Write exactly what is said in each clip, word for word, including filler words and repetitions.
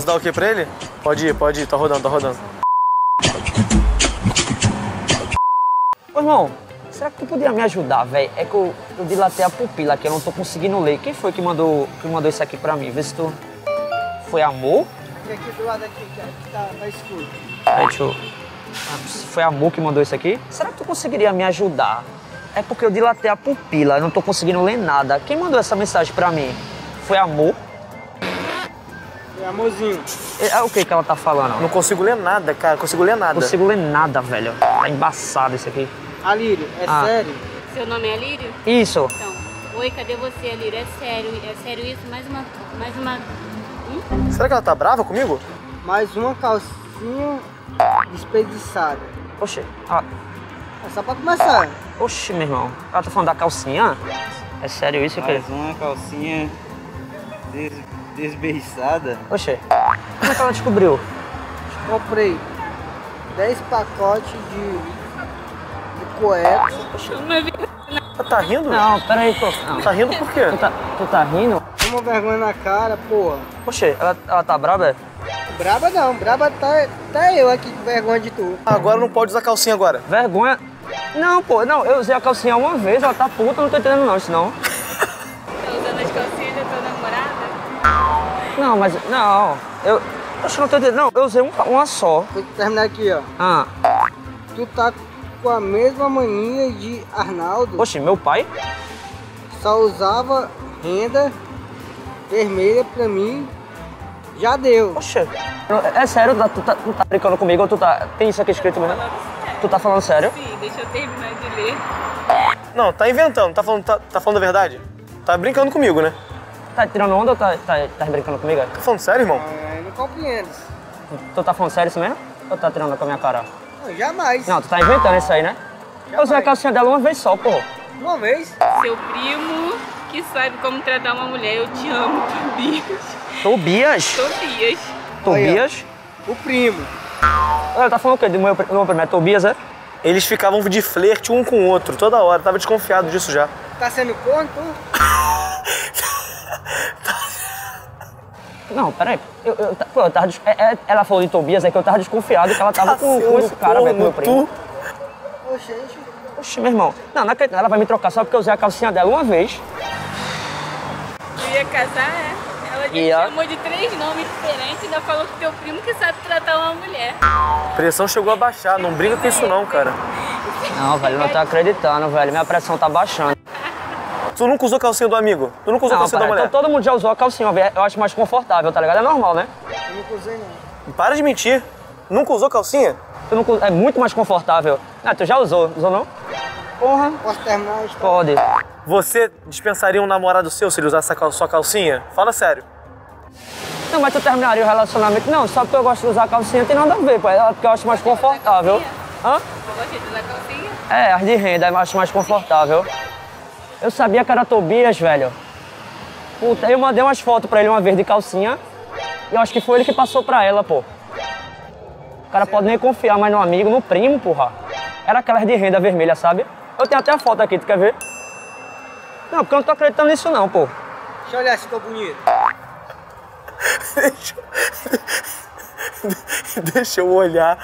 Posso dar o que pra ele? Pode ir, pode ir, tá rodando, tá rodando. Ô, irmão, será que tu podia me ajudar, velho? É que eu, eu dilatei a pupila aqui, eu não tô conseguindo ler. Quem foi que mandou, que mandou isso aqui pra mim? Vê se tu... Foi Amor? Aqui, aqui do lado aqui, que tá, tá escuro. Aí, deixa eu... Foi Amor que mandou isso aqui? Será que tu conseguiria me ajudar? É porque eu dilatei a pupila, eu não tô conseguindo ler nada. Quem mandou essa mensagem pra mim? Foi Amor? Foi Amorzinho. É o que que ela tá falando? Não consigo ler nada, cara. Consigo ler nada. Consigo ler nada, velho. Tá embaçado isso aqui. Alírio, é ah. sério? Seu nome é Alírio? Isso. Então, oi, cadê você, Alírio? É sério, é sério isso? Mais uma... Mais uma... Hum? Será que ela tá brava comigo? Mais uma calcinha desperdiçada. Oxê, ah... É só pra começar. Oxi, meu irmão. Ela tá falando da calcinha? É sério isso, cara? Mais que... uma calcinha des... desbeiçada. Oxê. Como é que ela descobriu? Comprei dez pacotes de, de coex. Oxê. Não, tá rindo? Não, peraí. Não. Tá rindo por quê? Tu tá, tu tá rindo? Tem uma vergonha na cara, porra. Oxê, ela, ela tá braba? Braba não, braba tá, tá eu aqui com vergonha de tu. Agora não pode usar calcinha agora. Vergonha? Não, pô, não, eu usei a calcinha uma vez, ela tá puta, não tô entendendo não, senão. Tá usando as calcinhas da tua namorada? Não, mas, não, eu, acho que não tô entendendo, não, eu usei uma, uma só. Tem que terminar aqui, ó. Ah. Tu tá com a mesma mania de Arnaldo. Poxa, meu pai? Só usava renda vermelha pra mim. Já deu. Oxê. É sério? Tu tá, tu tá brincando comigo? Tu tá... Tem isso aqui escrito mesmo? Tu tá falando sério? Sim, deixa eu terminar de ler. Não, tá inventando. Tá falando, tá, tá falando a verdade? Tá brincando comigo, né? Tá tirando onda ou tá, tá, tá brincando comigo? Tá falando sério, irmão? É, não compreendo. Tu tá falando sério isso mesmo? Ou tá tirando onda com a minha cara? Não, jamais. Não, tu tá inventando isso aí, né? Jamais. Eu usei a calcinha dela uma vez só, pô. Uma vez? Seu primo que sabe como tratar uma mulher. Eu te amo, Tobias. Tobias? Tobias. Tobias? Olha, o primo. Ela tá falando o quê? Do meu, do meu primo? É Tobias, é? Eles ficavam de flerte um com o outro, toda hora. Eu tava desconfiado disso já. Tá sendo conto? Não, peraí. Eu, eu, pô, eu tava, ela falou de Tobias, é que eu tava desconfiado que ela tava tá com, com esse cara, velho, do meu primo. Tu? Oxe, Oxe, meu irmão. Não, não acredito. Ela vai me trocar só porque eu usei a calcinha dela uma vez. Tu ia casar, é? Ele a... chamou de três nomes diferentes e ainda falou que teu primo que sabe tratar uma mulher. A pressão chegou a baixar, não briga com isso não, cara. Não, velho, não tá acreditando, velho. Minha pressão tá baixando. Tu nunca usou calcinha do amigo? Tu nunca usou não, calcinha para, da mulher? Então, todo mundo já usou a calcinha, velho. Eu acho mais confortável, tá ligado? É normal, né? Eu nunca usei, não. Para de mentir. Nunca usou calcinha? Tu nunca... É muito mais confortável. Ah, tu já usou. Usou não? Porra. Posso terminar a história? Pode. Você dispensaria um namorado seu se ele usasse a sua calcinha? Fala sério. Não, mas tu terminaria o relacionamento? Não, só porque eu gosto de usar calcinha tem nada a ver, pô. É porque eu acho mais confortável. Hã? Eu gosto de usar calcinha? É, as de renda, eu acho mais confortável. Eu sabia que era Tobias, velho. Puta, eu mandei umas fotos pra ele uma vez de calcinha. E eu acho que foi ele que passou pra ela, pô. O cara pode nem confiar mais no amigo, no primo, porra. Era aquelas de renda vermelha, sabe? Eu tenho até a foto aqui, tu quer ver? Não, porque eu não tô acreditando nisso não, pô. Deixa eu olhar se ficou bonito. Deixa... Deixa eu olhar.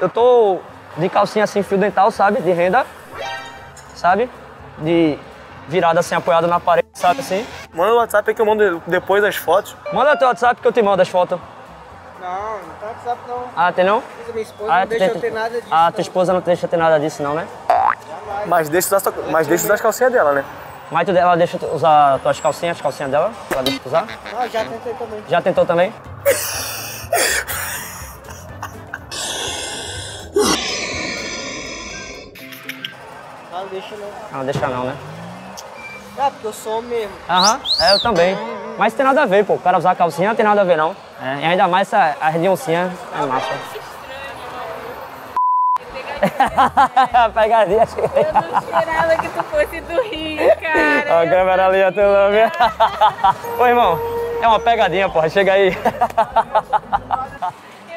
Eu tô de calcinha assim, fio dental, sabe? De renda. Sabe? De virada assim, apoiada na parede, sabe assim? Manda o WhatsApp que eu mando depois as fotos. Manda o teu WhatsApp que eu te mando as fotos. Não, não tá WhatsApp não. Ah, tem não? Minha esposa ah, não deixa tem... eu ter nada disso. Ah, tua não. esposa não deixa eu ter nada disso não, né? Jamais. Mas deixa usar, mas deixa usar as calcinhas dela, né? Mas tu, ela deixa usar tuas calcinhas, as calcinhas dela? Ela deixa usar? Ah, já tentei também. Já tentou também? Ela deixa não. Ela deixa não, né? Ah, porque eu sou mesmo. Aham, é, eu também. Uhum. Mas tem nada a ver, pô. O cara usar calcinha não tem nada a ver, não. É, e ainda mais a, a redioncinha é massa. Pegadinha. Eu não esperava que tu fosse do Rio, cara. Ó, a câmera ali, ó, tu não viu? Ô, irmão, é uma pegadinha, porra. Chega aí. Eu te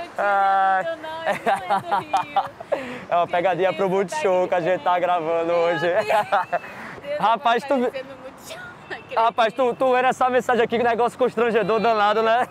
lembro, não, eu não do Rio. É uma pegadinha pro Multishow que a gente tá gravando hoje. Rapaz, tu... Rapaz, tu, tu era essa mensagem aqui, que negócio constrangedor danado, né?